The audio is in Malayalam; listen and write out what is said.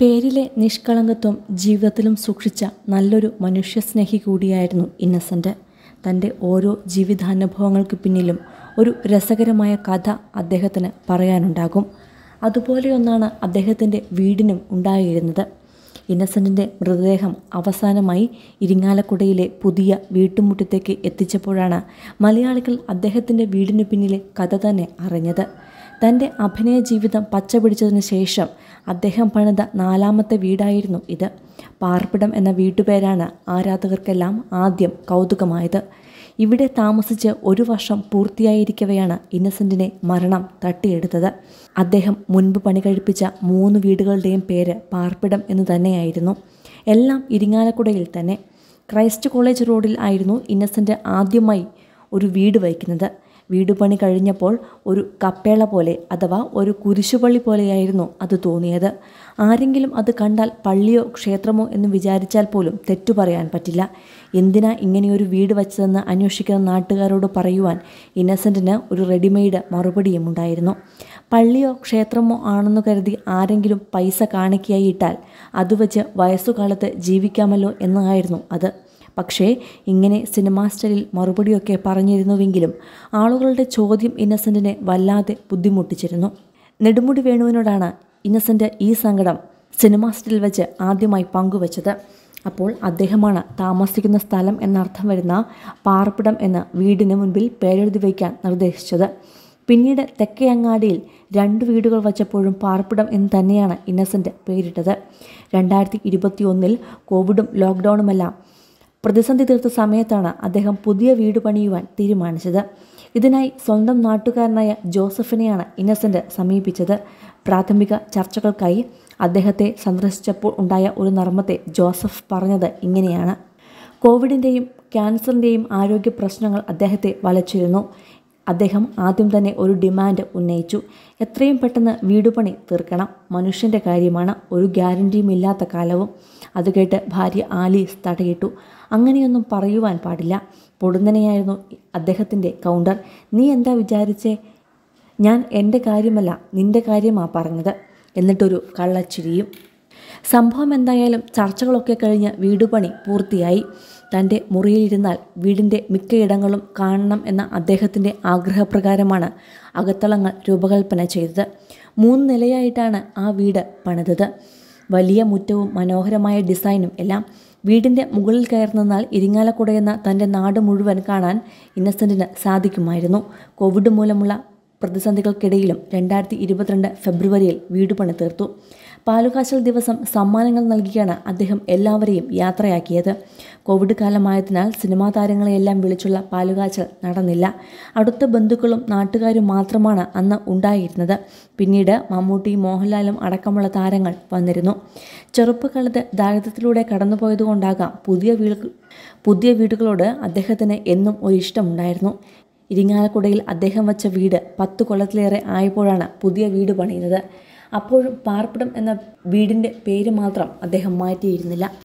പേരിലെ നിഷ്കളങ്കത്വം ജീവിതത്തിലും സൂക്ഷിച്ച നല്ലൊരു മനുഷ്യസ്നേഹി കൂടിയായിരുന്നു ഇന്നസെൻ്റ്. തൻ്റെ ഓരോ ജീവിതാനുഭവങ്ങൾക്ക് പിന്നിലും ഒരു രസകരമായ കഥ അദ്ദേഹത്തിന് പറയാനുണ്ടാകും. അതുപോലെയൊന്നാണ് അദ്ദേഹത്തിൻ്റെ വീടിനും ഉണ്ടായിരുന്നത്. ഇന്നസെൻ്റിൻ്റെ മൃതദേഹം അവസാനമായി ഇരിങ്ങാലക്കുടയിലെ പുതിയ വീട്ടുമുറ്റത്തേക്ക് എത്തിച്ചപ്പോഴാണ് മലയാളികൾ അദ്ദേഹത്തിൻ്റെ വീടിനു പിന്നിലെ കഥ തന്നെ അറിഞ്ഞത്. തൻ്റെ അഭിനയ ജീവിതം പച്ചപിടിച്ചതിന് ശേഷം അദ്ദേഹം പണിത 4-ാമത്തെ വീടായിരുന്നു ഇത്. പാർപ്പിടം എന്ന വീട്ടുപേരാണ് ആരാധകർക്കെല്ലാം ആദ്യം കൗതുകമായത്. ഇവിടെ താമസിച്ച് 1 വർഷം പൂർത്തിയായിരിക്കവെയാണ് ഇന്നസെൻറ്റിനെ മരണം തട്ടിയെടുത്തത്. അദ്ദേഹം മുൻപ് പണി കഴിപ്പിച്ച 3 വീടുകളുടെയും പേര് പാർപ്പിടം എന്ന് തന്നെയായിരുന്നു. എല്ലാം ഇരിങ്ങാലക്കുടയിൽ തന്നെ. ക്രൈസ്റ്റ് കോളേജ് റോഡിൽ ആയിരുന്നു ഇന്നസെൻ്റ് ആദ്യമായി ഒരു വീട് വയ്ക്കുന്നത്. വീടുപണി കഴിഞ്ഞപ്പോൾ ഒരു കപ്പേള പോലെ അഥവാ ഒരു കുരിശുപള്ളി പോലെയായിരുന്നു അത് തോന്നിയത്. ആരെങ്കിലും അത് കണ്ടാൽ പള്ളിയോ ക്ഷേത്രമോ എന്ന് വിചാരിച്ചാൽ പോലും തെറ്റു പറയാൻ പറ്റില്ല. എന്തിനാ ഇങ്ങനെയൊരു വീട് വച്ചതെന്ന് അന്വേഷിക്കുന്ന നാട്ടുകാരോട് പറയുവാൻ ഇന്നസെൻറ്റിന് ഒരു റെഡിമെയ്ഡ് മറുപടിയും ഉണ്ടായിരുന്നു. പള്ളിയോ ക്ഷേത്രമോ ആണെന്ന് കരുതി ആരെങ്കിലും പൈസ കാണിക്കയായി ഇട്ടാൽ അത് വച്ച് വയസ്സുകാലത്ത് ജീവിക്കാമല്ലോ എന്നായിരുന്നു അത്. പക്ഷേ ഇങ്ങനെ സിനിമാ സ്റ്റൈലിൽ മറുപടിയൊക്കെ പറഞ്ഞിരുന്നുവെങ്കിലും ആളുകളുടെ ചോദ്യം ഇന്നസെൻറ്റിനെ വല്ലാതെ ബുദ്ധിമുട്ടിച്ചിരുന്നു. നെടുമുടി വേണുവിനോടാണ് ഇന്നസെൻ്റ് ഈ സങ്കടം സിനിമാ സ്റ്റൈലിൽ വെച്ച് ആദ്യമായി പങ്കുവച്ചത്. അപ്പോൾ അദ്ദേഹമാണ് താമസിക്കുന്ന സ്ഥലം എന്നർത്ഥം വരുന്ന പാർപ്പിടം എന്ന വീടിന് മുൻപിൽ പേരെഴുതി വയ്ക്കാൻ നിർദ്ദേശിച്ചത്. പിന്നീട് തെക്കേ അങ്ങാടിയിൽ 2 വീടുകൾ വച്ചപ്പോഴും പാർപ്പിടം എന്ന് തന്നെയാണ് ഇന്നസെൻ്റ് പേരിട്ടത്. 2021-ൽ കോവിഡും ലോക്ക്ഡൗണുമെല്ലാം പ്രതിസന്ധി തീർത്ത സമയത്താണ് അദ്ദേഹം പുതിയ വീട് പണിയുവാൻ തീരുമാനിച്ചത്. ഇതിനായി സ്വന്തം നാട്ടുകാരനായ ജോസഫിനെയാണ് ഇന്നസെൻ്റ് സമീപിച്ചത്. പ്രാഥമിക ചർച്ചകൾക്കായി അദ്ദേഹത്തെ സന്ദർശിച്ചപ്പോൾ ഉണ്ടായ ഒരു നർമ്മത്തെ ജോസഫ് പറഞ്ഞത് ഇങ്ങനെയാണ്. കോവിഡിൻ്റെയും ക്യാൻസറിൻ്റെയും ആരോഗ്യ പ്രശ്നങ്ങൾ അദ്ദേഹത്തെ വലച്ചിരുന്നു. അദ്ദേഹം ആദ്യം തന്നെ ഒരു ഡിമാൻഡ് ഉന്നയിച്ചു. എത്രയും പെട്ടെന്ന് വീടുപണി തീർക്കണം, മനുഷ്യൻ്റെ കാര്യമാണ്, ഒരു ഗ്യാരണ്ടിയുമില്ലാത്ത കാലവും. അത് കേട്ട് ഭാര്യ ആലീസ് തടയിട്ടു. അങ്ങനെയൊന്നും പറയുവാൻ പാടില്ല. പൊടുന്നനെയായിരുന്നു അദ്ദേഹത്തിൻ്റെ കൗണ്ടർ. നീ എന്താ വിചാരിച്ചേ? ഞാൻ എൻ്റെ കാര്യമല്ല നിൻ്റെ കാര്യമാണ് പറഞ്ഞത്. എന്നിട്ടൊരു കള്ളച്ചിരിയും. സംഭവം എന്തായാലും ചർച്ചകളൊക്കെ കഴിഞ്ഞ് വീടുപണി പൂർത്തിയായി. തൻ്റെ മുറിയിലിരുന്നാൽ വീടിൻ്റെ മിക്കയിടങ്ങളും കാണണം എന്ന അദ്ദേഹത്തിൻ്റെ ആഗ്രഹപ്രകാരമാണ് അകത്തളങ്ങൾ രൂപകൽപ്പന ചെയ്തത്. 3 നിലയായിട്ടാണ് ആ വീട് പണിതത്. വലിയ മുറ്റവും മനോഹരമായ ഡിസൈനും എല്ലാം. വീടിൻ്റെ മുകളിൽ കയറി നിന്നാൽ ഇരിങ്ങാലക്കുടയെന്ന തൻ്റെ നാട് മുഴുവൻ കാണാൻ ഇന്നസെൻറ്റിന് സാധിക്കുമായിരുന്നു. കോവിഡ് മൂലമുള്ള പ്രതിസന്ധികൾക്കിടയിലും 2022 ഫെബ്രുവരിയിൽ വീട് പണി തീർത്തു. പാലുകാച്ചൽ ദിവസം സമ്മാനങ്ങൾ നൽകിയാണ് അദ്ദേഹം എല്ലാവരെയും യാത്രയാക്കിയത്. കോവിഡ് കാലമായതിനാൽ സിനിമാ താരങ്ങളെയെല്ലാം വിളിച്ചുള്ള പാലുകാച്ചൽ നടന്നില്ല. അടുത്ത ബന്ധുക്കളും നാട്ടുകാരും മാത്രമാണ് അന്ന് ഉണ്ടായിരുന്നത്. പിന്നീട് മമ്മൂട്ടി, മോഹൻലാലും അടക്കമുള്ള താരങ്ങൾ വന്നിരുന്നു. ചെറുപ്പകാലത്ത് ദാരിദ്ര്യത്തിലൂടെ കടന്നുപോയതുകൊണ്ടാകാം പുതിയ വീടുകളോട് അദ്ദേഹത്തിന് എന്നും ഒരു ഇഷ്ടമുണ്ടായിരുന്നു. ഇരിങ്ങാലക്കുടയിൽ അദ്ദേഹം വച്ച വീട് 10 കൊല്ലത്തിലേറെ ആയപ്പോഴാണ് പുതിയ വീട് പണിയുന്നത്. അപ്പോഴും പാർപ്പിടം എന്ന വീടിൻ്റെ പേര് മാത്രം അദ്ദേഹം മാറ്റിയിരുന്നില്ല.